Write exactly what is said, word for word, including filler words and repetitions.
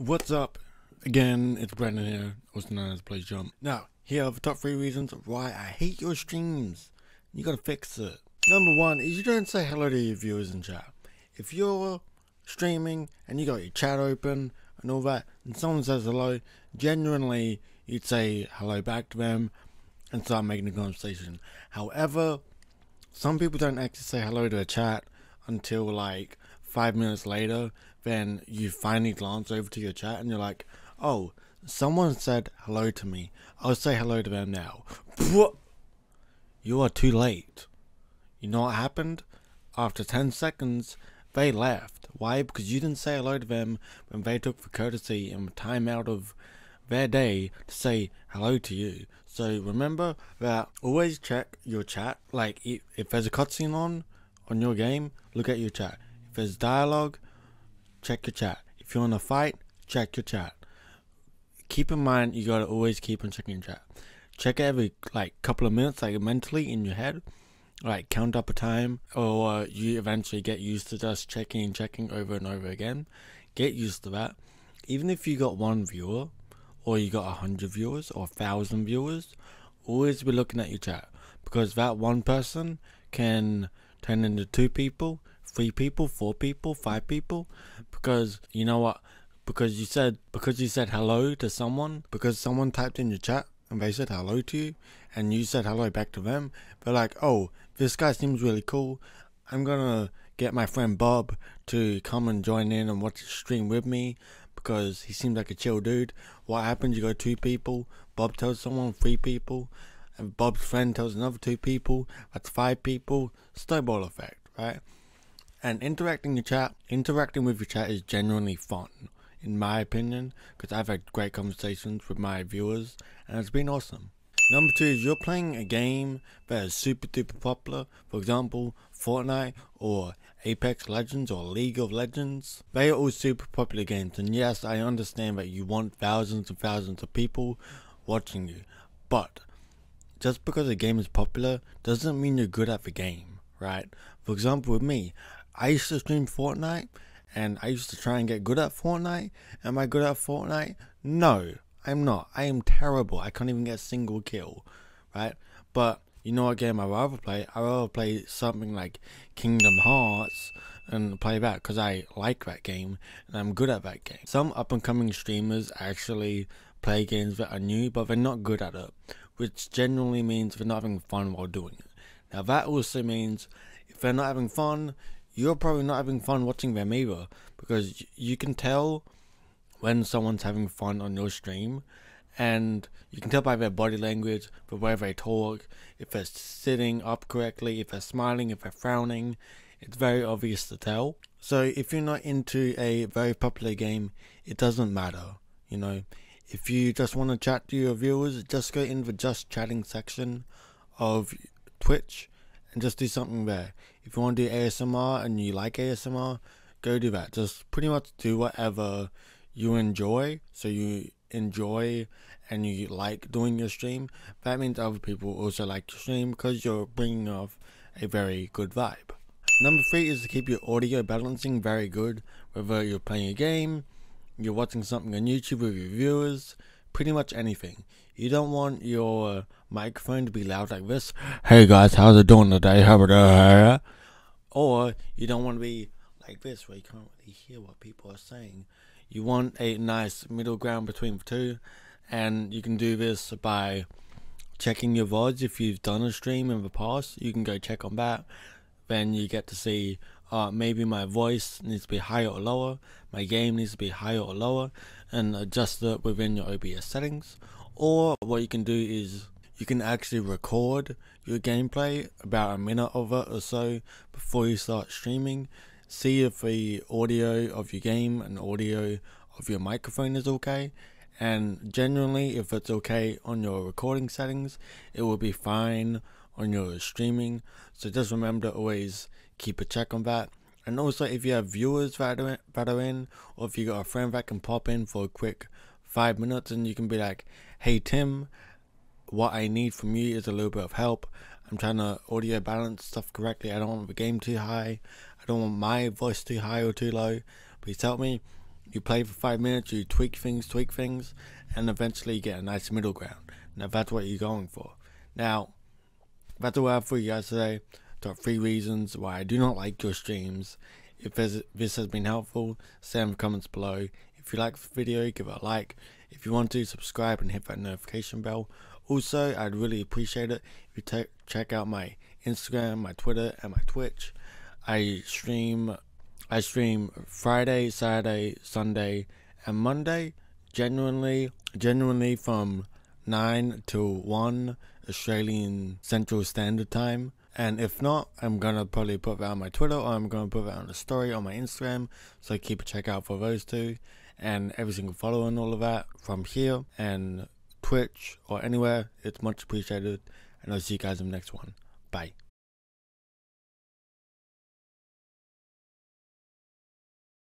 What's up? Again, it's Brandon here, also known as BlazeJump. Now, here are the top three reasons why I hate your streams. You gotta fix it. Number one is you don't say hello to your viewers in chat. If you're streaming and you got your chat open and all that, and someone says hello, genuinely you'd say hello back to them and start making a conversation. However, some people don't actually say hello to a chat until like five minutes later. Then you finally glance over to your chat and you're like, oh, someone said hello to me, I'll say hello to them now. You are too late. You know what happened? After ten seconds, they left. Why? Because you didn't say hello to them when they took the courtesy and the time out of their day to say hello to you. So remember that, always check your chat. Like, if there's a cutscene on, on your game, look at your chat. If there's dialogue, check your chat. If you're in a fight, check your chat. Keep in mind, you gotta always keep on checking your chat. Check it every like couple of minutes, like mentally in your head. Like, count up a time, or uh, you eventually get used to just checking and checking over and over again. Get used to that. Even if you got one viewer, or you got a hundred viewers, or a thousand viewers, always be looking at your chat, because that one person can turn into two people, three people, four people, five people, because you know what? Because you said because you said hello to someone, because someone typed in your chat and they said hello to you, and you said hello back to them. They're like, oh, this guy seems really cool, I'm gonna get my friend Bob to come and join in and watch the stream with me because he seemed like a chill dude. What happens? You got two people. Bob tells someone, three people. And Bob's friend tells another two people. That's five people. Snowball effect, right? And interacting your chat, interacting with your chat is genuinely fun, in my opinion, because I've had great conversations with my viewers, and it's been awesome. Number two is you're playing a game that is super duper popular, for example, Fortnite, or Apex Legends, or League of Legends. They are all super popular games, and yes, I understand that you want thousands and thousands of people watching you, but just because a game is popular doesn't mean you're good at the game, right? For example, with me, I used to stream Fortnite, and I used to try and get good at Fortnite. Am I good at Fortnite? No, I'm not. I am terrible. I can't even get a single kill, right? But you know what game I'd rather play? I'd rather play something like Kingdom Hearts and play that, because I like that game and I'm good at that game. Some up and coming streamers actually play games that are new, but they're not good at it, which generally means they're not having fun while doing it. Now that also means if they're not having fun, you're probably not having fun watching them either, because you can tell when someone's having fun on your stream, and you can tell by their body language, the way they talk, if they're sitting up correctly, if they're smiling, if they're frowning. It's very obvious to tell. So if you're not into a very popular game, it doesn't matter, you know. If you just want to chat to your viewers, just go in the just chatting section of Twitch and just do something there. If you want to do A S M R and you like A S M R, go do that. Just pretty much do whatever you enjoy. So you enjoy and you like doing your stream, that means other people also like your stream because you're bringing off a very good vibe. Number three is to keep your audio balancing very good, whether you're playing a game, you're watching something on YouTube with your viewers, pretty much anything. You don't want your microphone to be loud like this. Hey guys, how's it doing today? How are you? Or you don't want to be like this where you can't really hear what people are saying. You want a nice middle ground between the two, and you can do this by checking your V O Ds. If you've done a stream in the past, you can go check on that. Then you get to see, Uh, maybe my voice needs to be higher or lower, my game needs to be higher or lower, and adjust it within your O B S settings. Or what you can do is you can actually record your gameplay, about a minute of it or so before you start streaming. See if the audio of your game and audio of your microphone is okay, and generally if it's okay on your recording settings, it will be fine on your streaming. So just remember to always keep a check on that. And also, if you have viewers that are, that are in, or if you got a friend that can pop in for a quick five minutes, and you can be like, hey Tim, what I need from you is a little bit of help. I'm trying to audio balance stuff correctly. I don't want the game too high, I don't want my voice too high or too low, please help me. You play for five minutes, you tweak things, tweak things, and eventually you get a nice middle ground. Now that's what you're going for. Now, that's all I have for you guys today. Top three reasons why I do not like your streams. If this has been helpful, say in the comments below. If you like the video, give it a like. If you want to, subscribe and hit that notification bell. Also, I'd really appreciate it if you check out my Instagram, my Twitter, and my Twitch. I stream, I stream Friday, Saturday, Sunday, and Monday. Genuinely, genuinely from nine till one Australian Central Standard Time. And if not, I'm going to probably put that on my Twitter, or I'm going to put that on a story on my Instagram. So keep a check out for those two. And every single follow and all of that from here and Twitch or anywhere. It's much appreciated. And I'll see you guys in the next one. Bye.